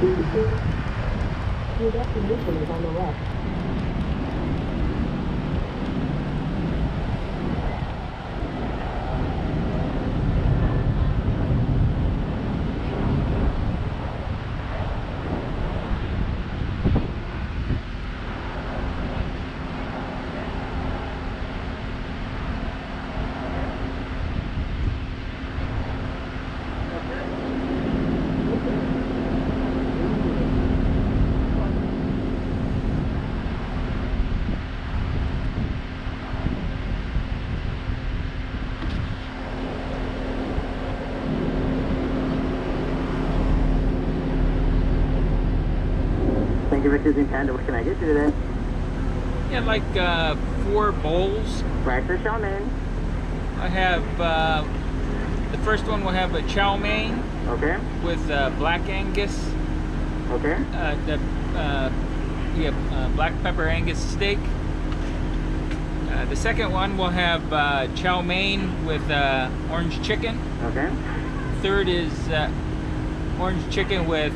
Your destination is on the left. Thank you for choosing Panda. What can I get you today? Yeah, like 4 bowls. Right for chow mein. I have the first one will have a chow mein. Okay. With black Angus. Okay. Black pepper Angus steak. The second one will have chow mein with orange chicken. Okay. Third is orange chicken with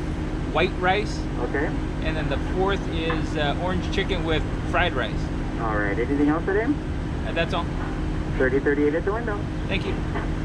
white rice. Okay. And then the fourth is orange chicken with fried rice. All right. Anything else today? That's all. 3038 at the window. Thank you.